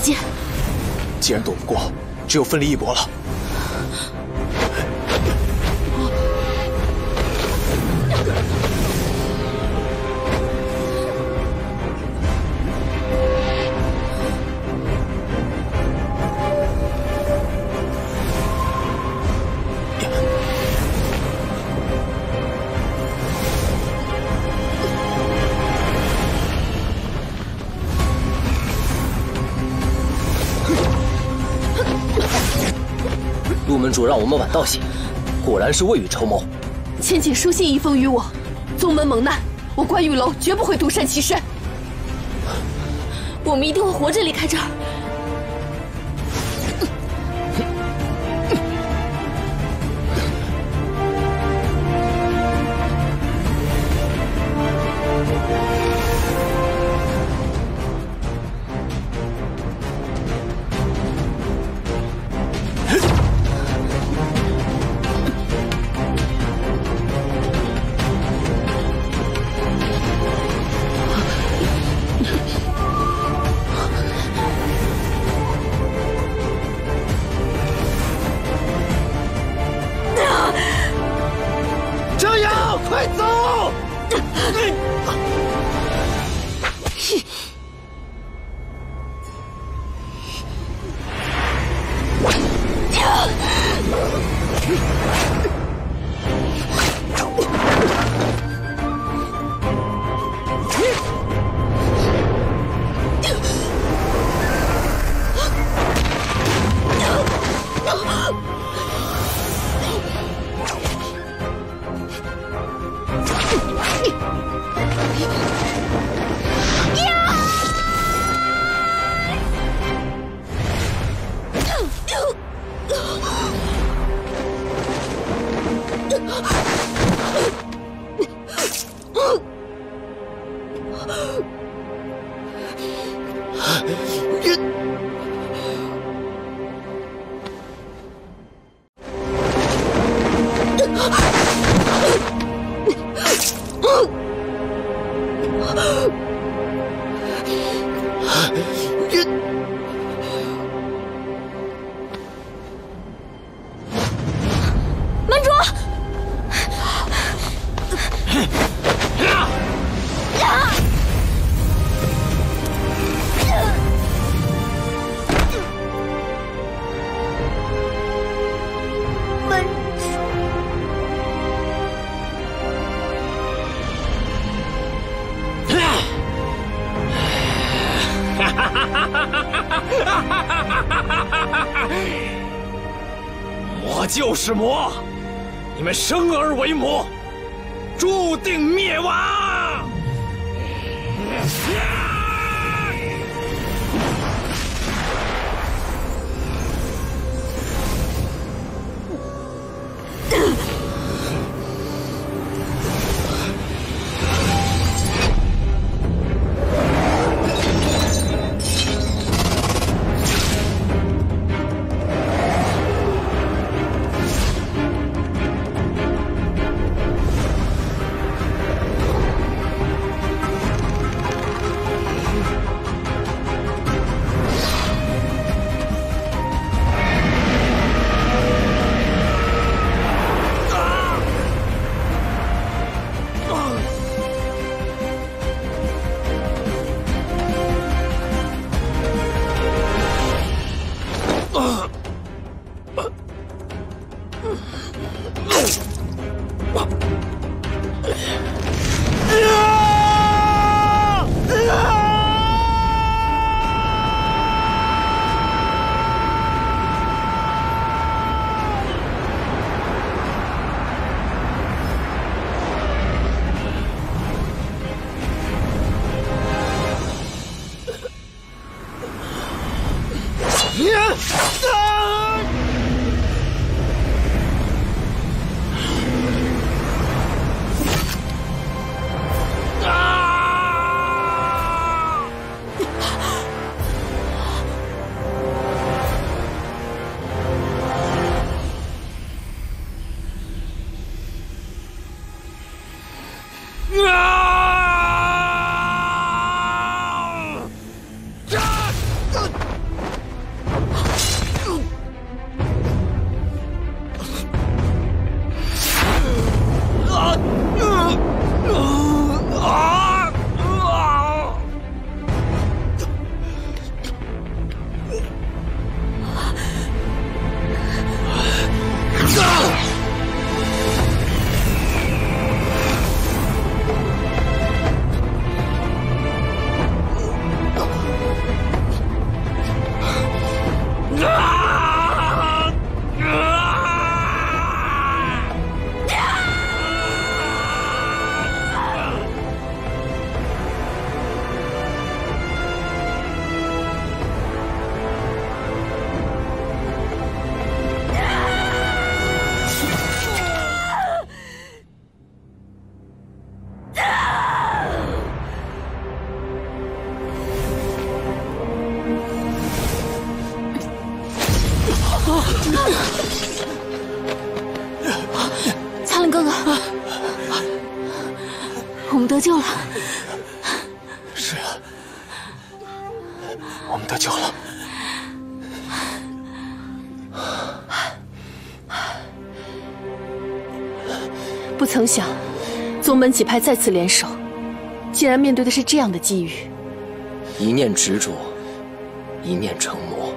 姐姐，既然躲不过，只有奋力一搏了。 门主让我们晚到些，果然是未雨绸缪。千姐书信一封于我，宗门蒙难，我观玉楼绝不会独善其身。我们一定会活着离开这儿。是魔，你们生而为魔，注定灭亡。啊！得救了。是啊，我们得救了。不曾想，宗门几派再次联手，竟然面对的是这样的机遇。一念执着，一念成魔。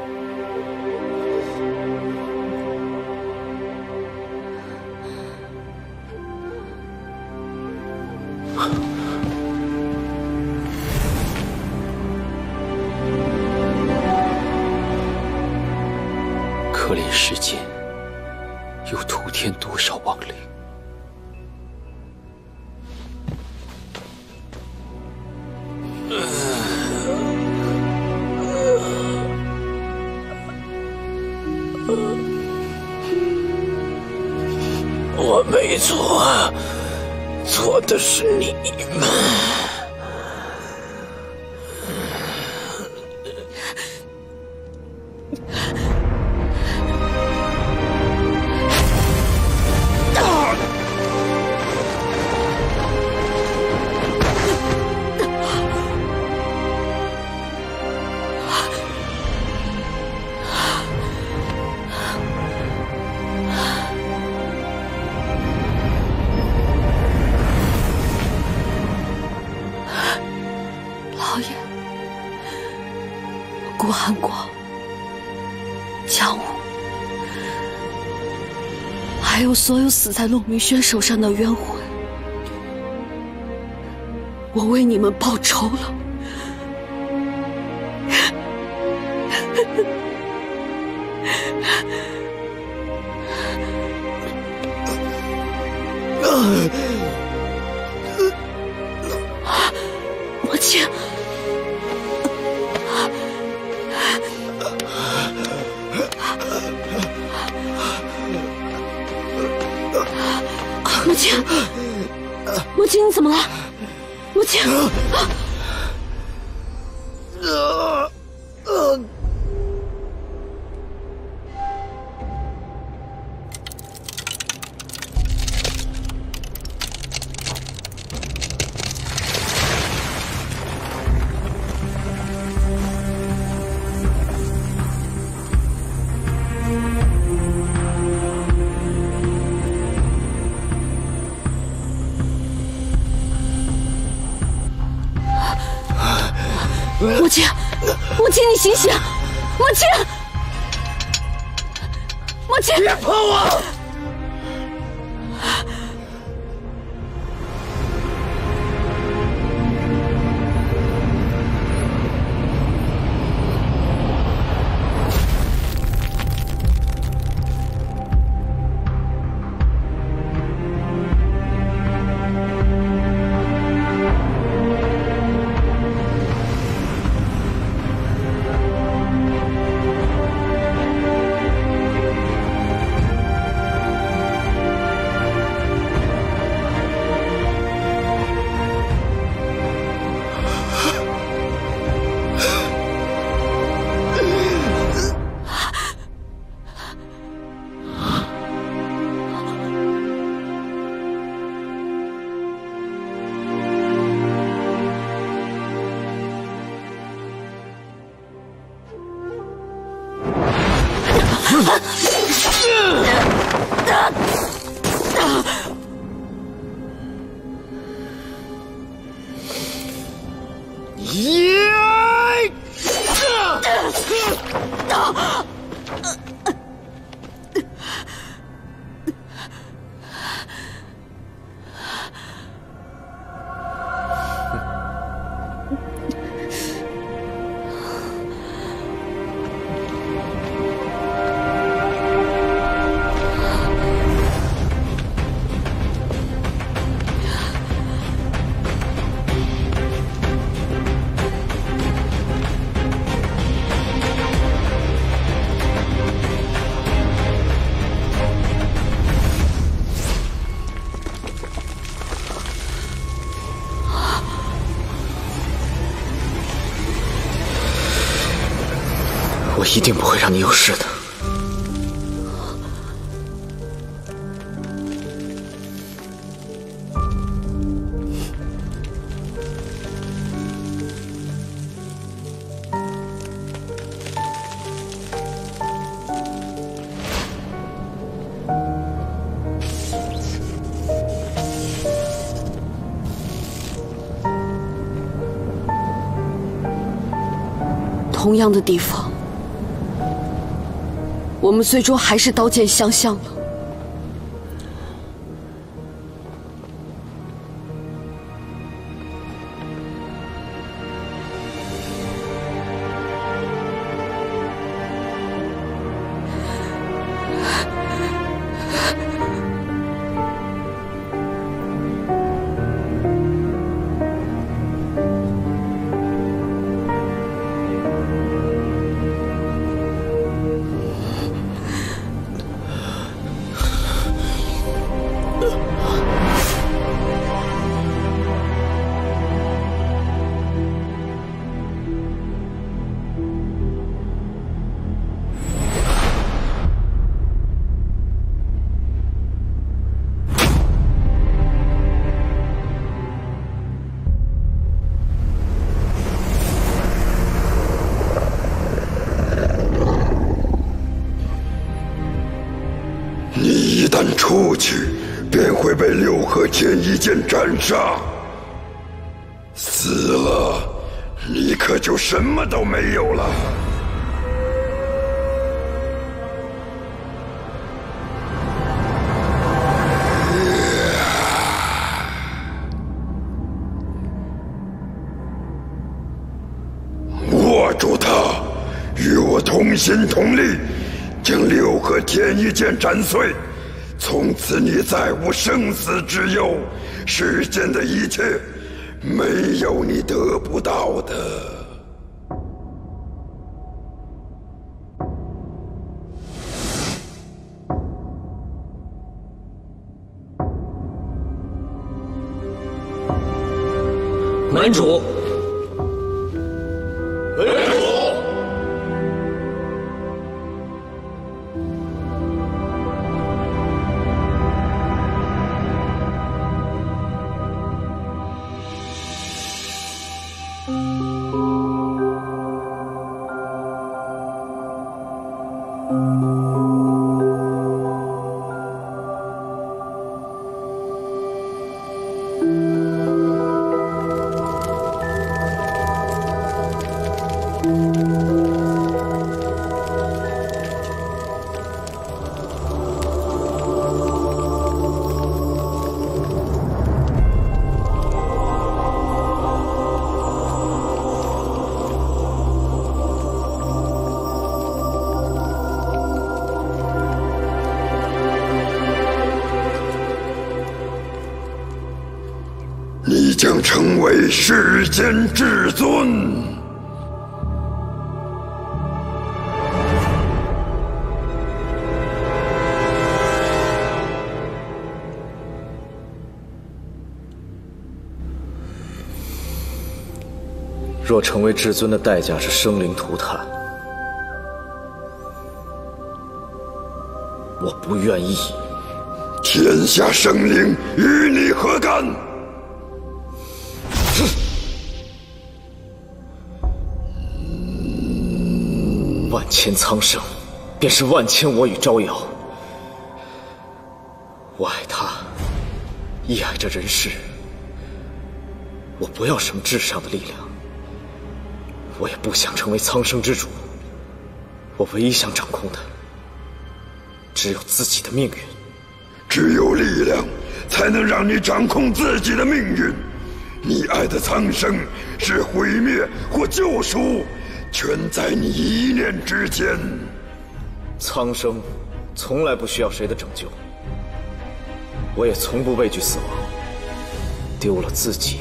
可怜世间又徒添多少亡灵！我没错，错的是你们。 顾寒国、江武，还有所有死在陆明轩手上的冤魂，我为你们报仇了。魔青。 魔青，魔青，你怎么了？魔青，母亲，母亲，你醒醒！母亲，母亲，别碰我！一定不会让你有事的。同样的地方，我们最终还是刀剑相向了。出去便会被六合天一剑斩杀，死了你可就什么都没有了。握住他，与我同心同力，将六合天一剑斩碎。 从此你再无生死之忧，世间的一切，没有你得不到的。门主，门主。 将成为世间至尊。若成为至尊的代价是生灵涂炭，我不愿意。天下生灵与你何干？ 万千苍生，便是万千我与招摇。我爱他，亦爱这人世。我不要什么至上的力量，我也不想成为苍生之主。我唯一想掌控的，只有自己的命运。只有力量，才能让你掌控自己的命运。你爱的苍生，是毁灭或救赎。 全在你一念之间。苍生从来不需要谁的拯救，我也从不畏惧死亡。丢了自己，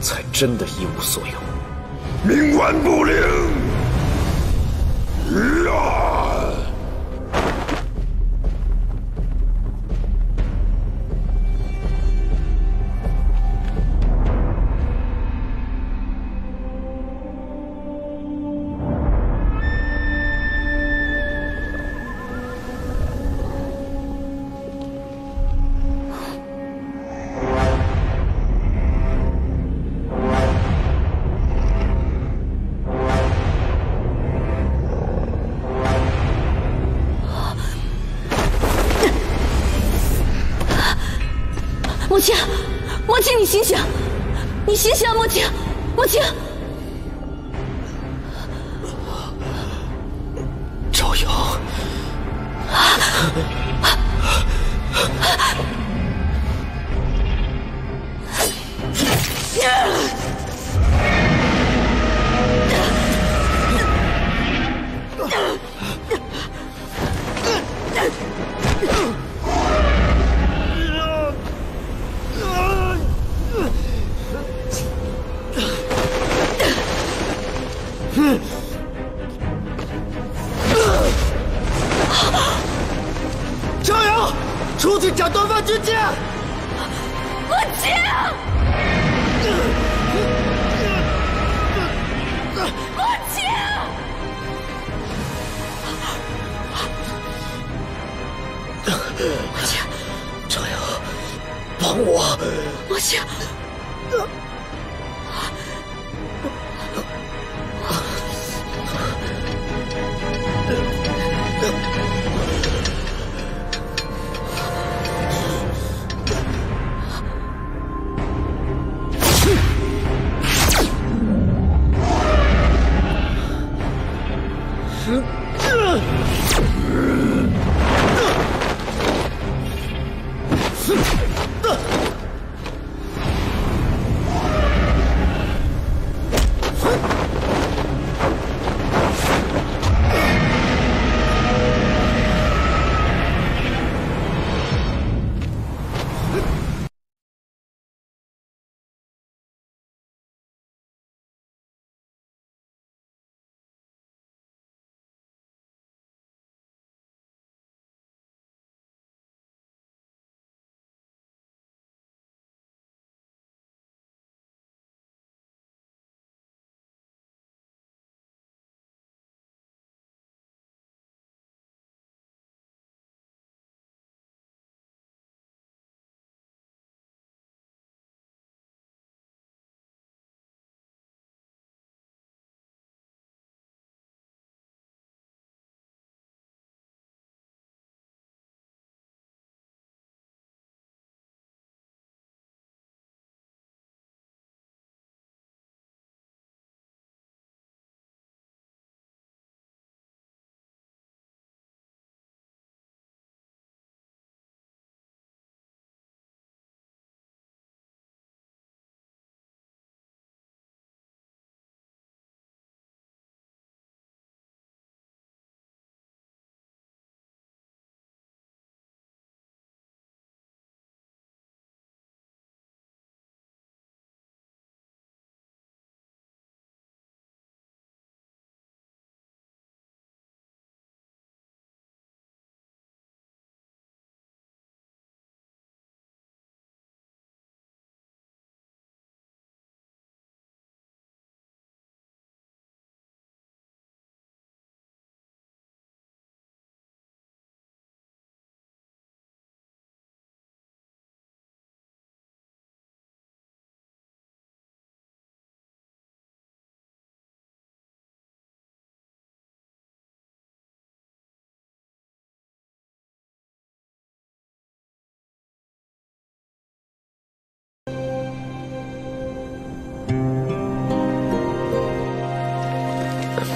才真的一无所有。冥顽不灵！莫青，你醒醒！你醒醒啊，莫青！莫青，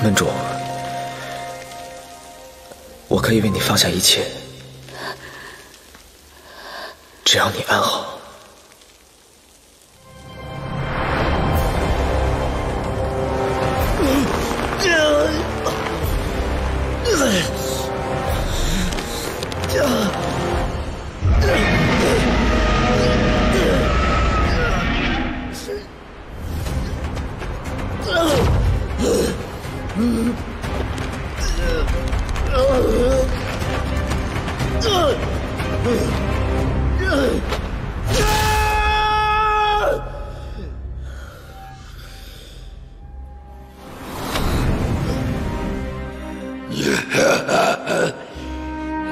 门主，我可以为你放下一切，只要你安好。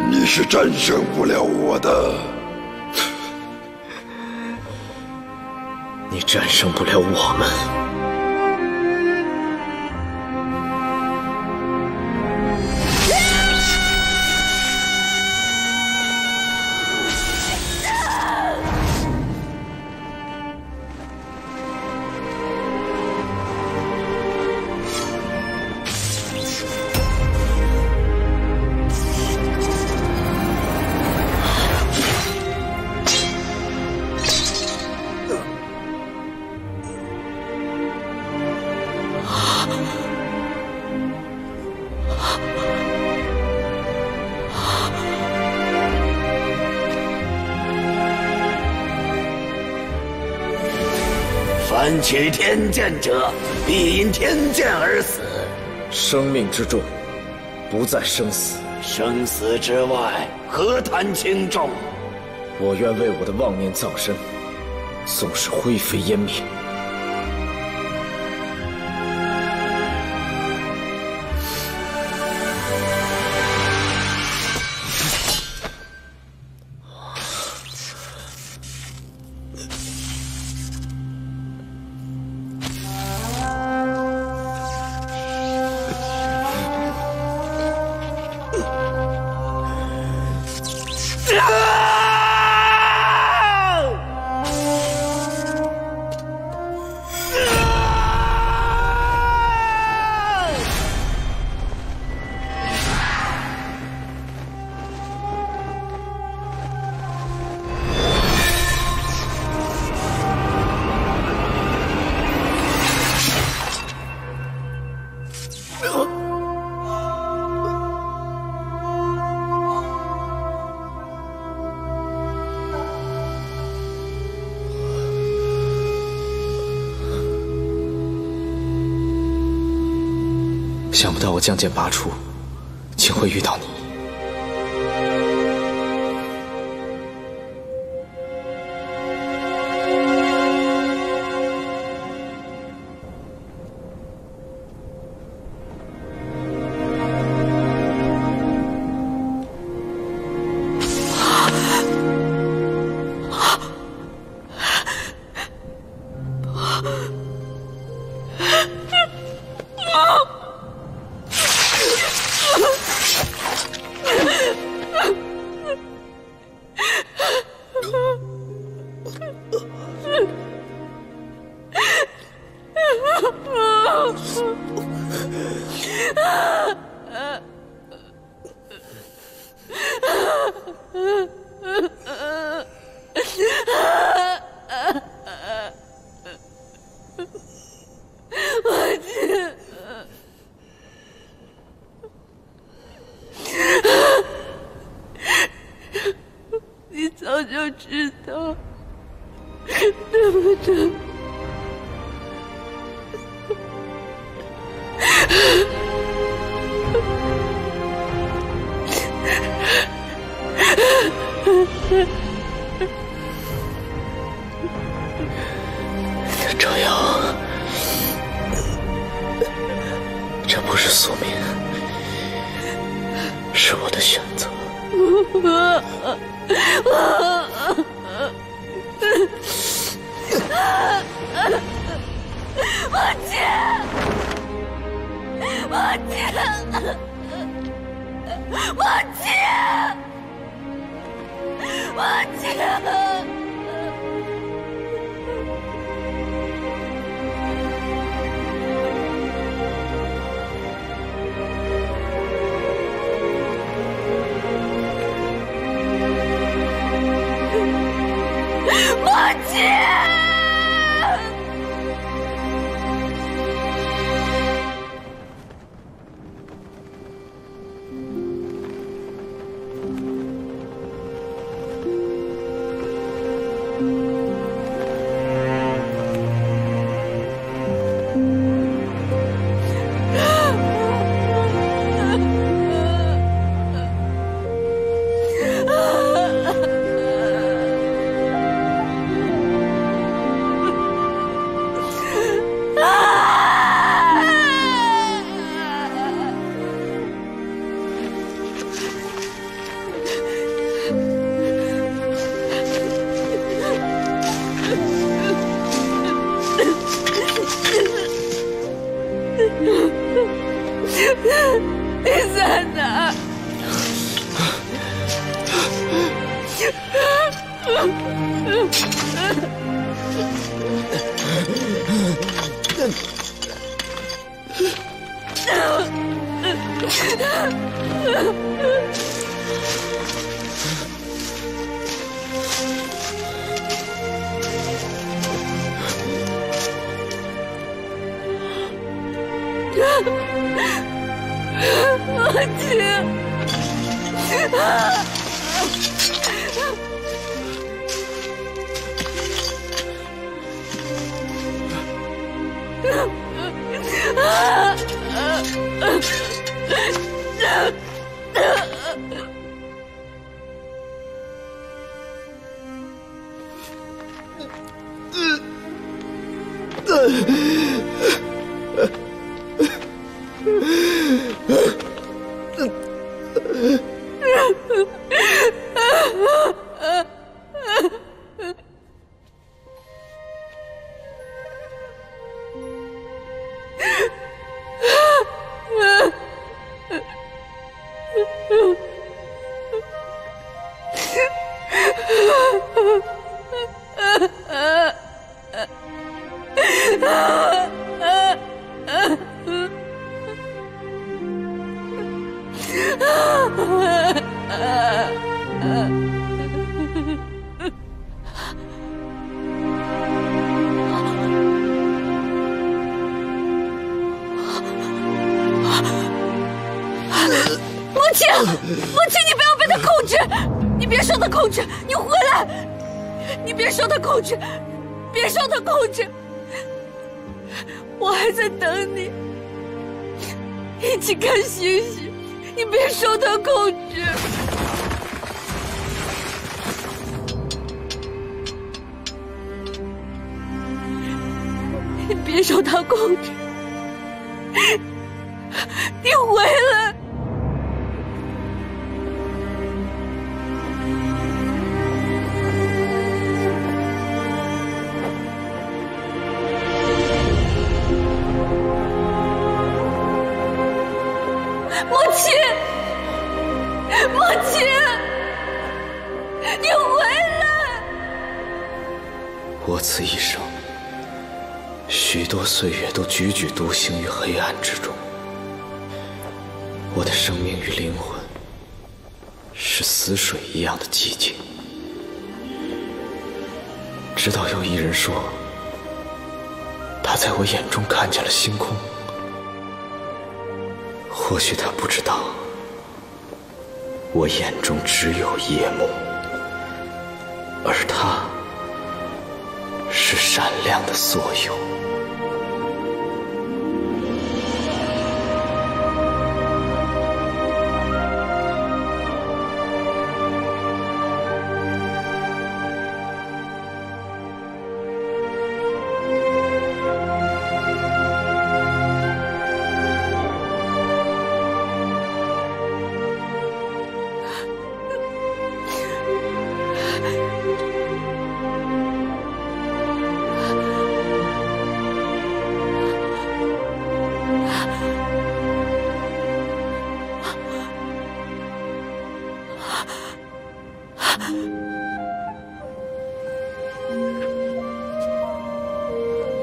你是战胜不了我的，你战胜不了我们。斩取天剑者，必因天剑而死。生命之重，不在生死。生死之外，何谈轻重？我愿为我的妄念葬身，纵使灰飞烟灭。 想不到我将剑拔出，竟会遇到你。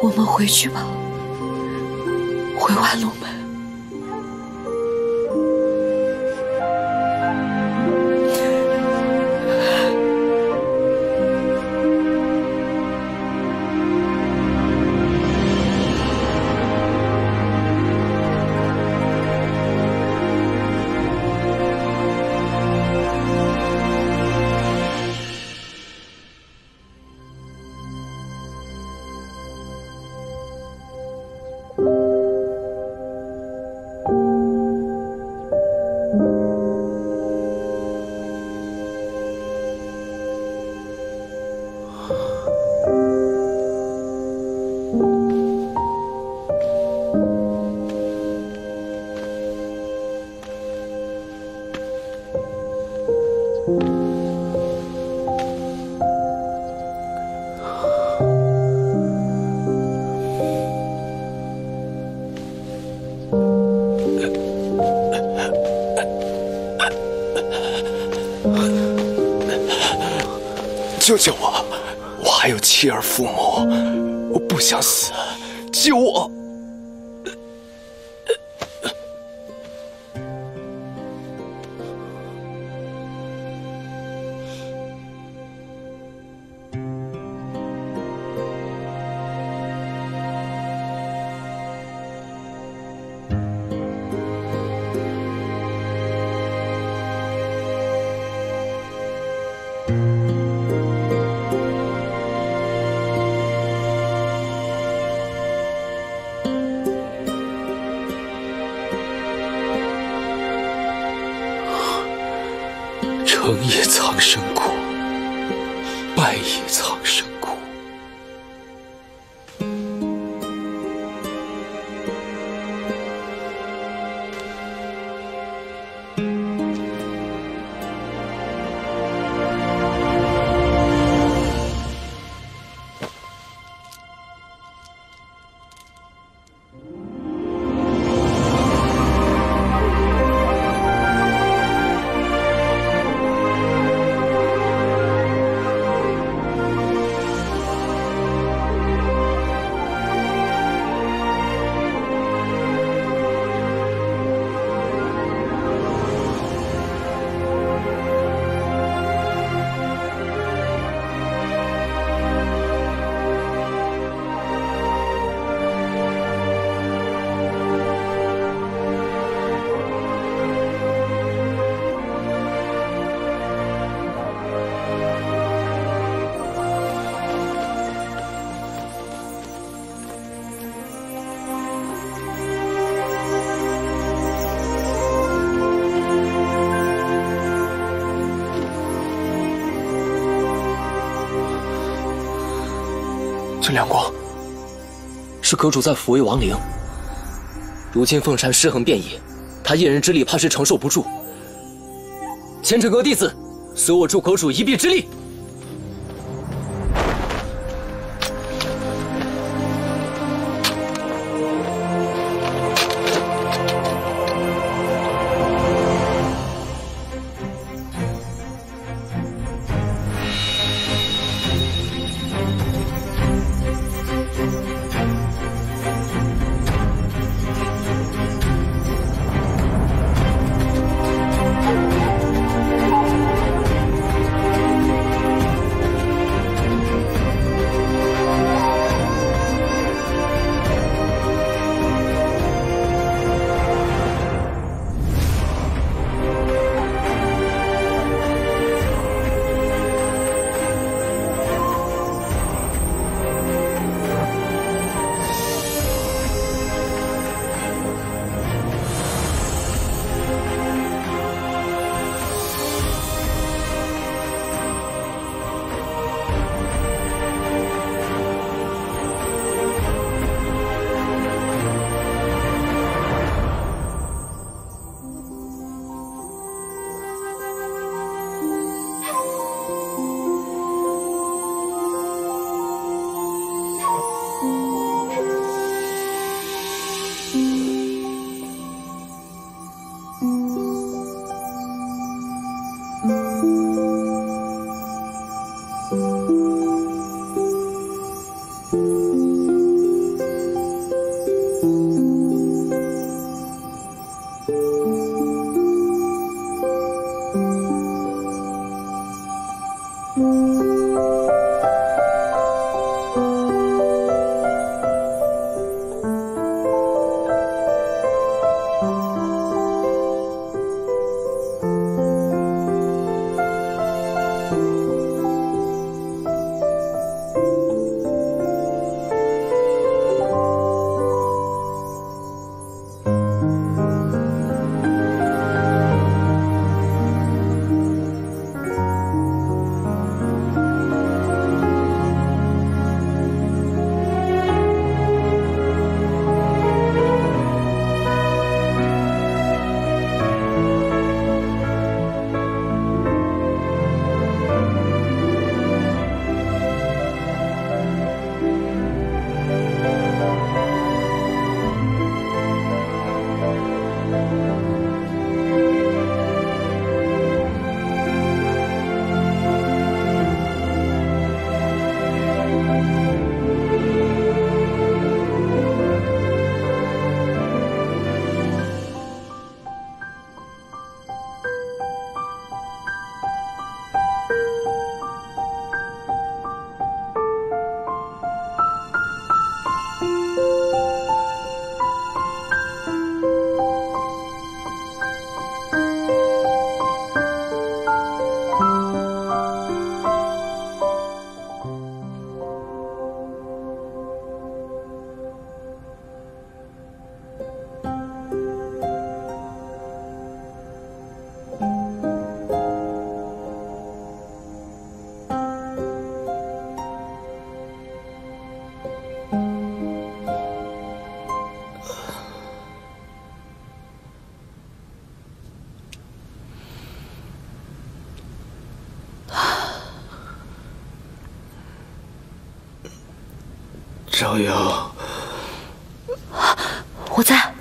我们回去吧，回万隆门。救救我！我还有妻儿父母，我不想死，救我！这亮光是阁主在抚慰亡灵。如今凤山尸横遍野，他一人之力怕是承受不住。前尘阁弟子，随我助阁主一臂之力。 逍遥，我在。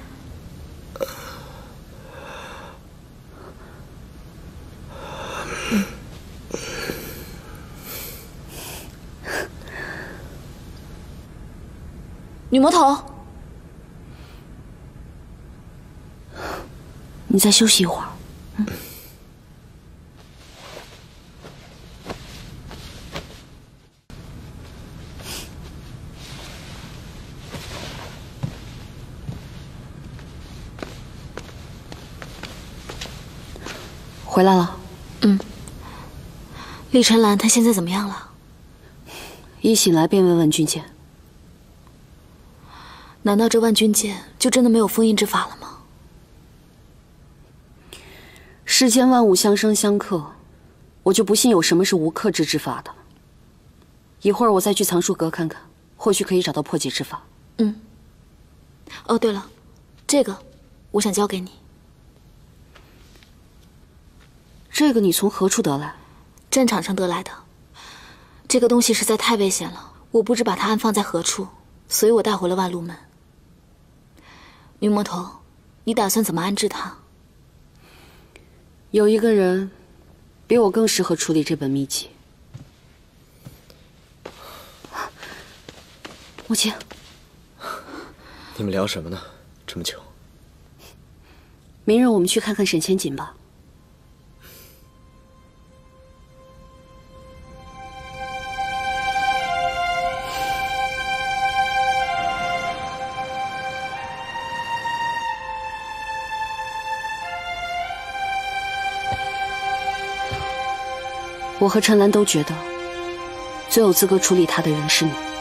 女魔头，你再休息一会儿。 回来了，嗯。厉晨兰她现在怎么样了？一醒来便问万钧剑。难道这万钧剑就真的没有封印之法了吗？世间万物相生相克，我就不信有什么是无克制之法的。一会儿我再去藏书阁看看，或许可以找到破解之法。嗯。哦，对了，这个我想交给你。这个你从何处得来？战场上得来的。这个东西实在太危险了，我不知把它安放在何处，所以我带回了万路门。女魔头，你打算怎么安置它？ 有一个人，比我更适合处理这本秘籍。母亲，你们聊什么呢？这么久。明日我们去看看沈千锦吧。我和陈岚都觉得，最有资格处理他的人是你。